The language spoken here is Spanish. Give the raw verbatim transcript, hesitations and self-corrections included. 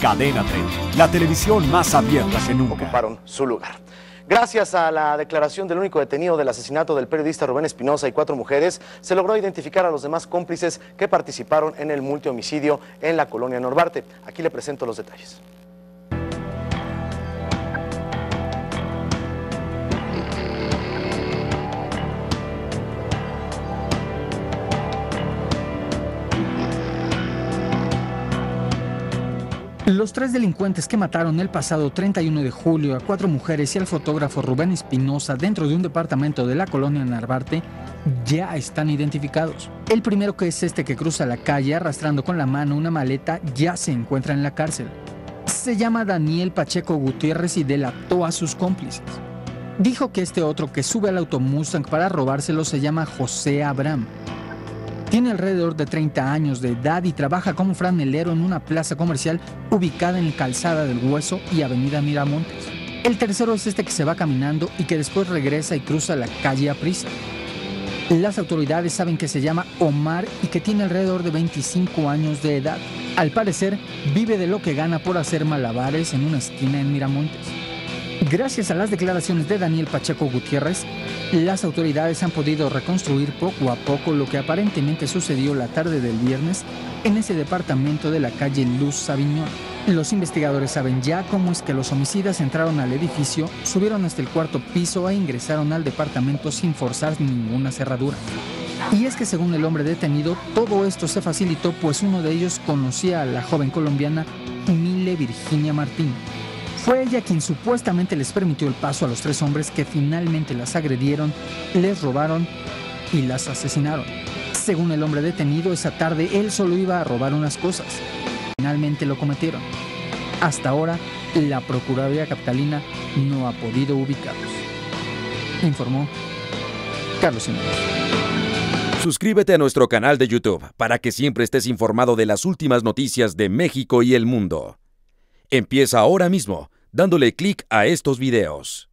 Cadena treinta, la televisión más abierta que nunca. Ocuparon su lugar. Gracias a la declaración del único detenido del asesinato del periodista Rubén Espinosa y cuatro mujeres, se logró identificar a los demás cómplices que participaron en el multihomicidio en la colonia Narvarte. Aquí le presento los detalles. Los tres delincuentes que mataron el pasado treinta y uno de julio a cuatro mujeres y al fotógrafo Rubén Espinosa dentro de un departamento de la colonia Narvarte ya están identificados. El primero, que es este que cruza la calle arrastrando con la mano una maleta, ya se encuentra en la cárcel. Se llama Daniel Pacheco Gutiérrez y delató a sus cómplices. Dijo que este otro que sube al auto Mustang para robárselo se llama José Abraham. Tiene alrededor de treinta años de edad y trabaja como franelero en una plaza comercial ubicada en Calzada del Hueso y Avenida Miramontes. El tercero es este que se va caminando y que después regresa y cruza la calle a prisa. Las autoridades saben que se llama Omar y que tiene alrededor de veinticinco años de edad. Al parecer, vive de lo que gana por hacer malabares en una esquina en Miramontes. Gracias a las declaraciones de Daniel Pacheco Gutiérrez, las autoridades han podido reconstruir poco a poco lo que aparentemente sucedió la tarde del viernes en ese departamento de la calle Luz Saviñón. Los investigadores saben ya cómo es que los homicidas entraron al edificio, subieron hasta el cuarto piso e ingresaron al departamento sin forzar ninguna cerradura. Y es que según el hombre detenido, todo esto se facilitó pues uno de ellos conocía a la joven colombiana Virginia Martín. Fue ella quien supuestamente les permitió el paso a los tres hombres que finalmente las agredieron, les robaron y las asesinaron. Según el hombre detenido, esa tarde él solo iba a robar unas cosas. Finalmente lo cometieron. Hasta ahora, la Procuraduría Capitalina no ha podido ubicarlos. Informó Carlos Jiménez. Suscríbete a nuestro canal de YouTube para que siempre estés informado de las últimas noticias de México y el mundo. Empieza ahora mismo, dándole clic a estos videos.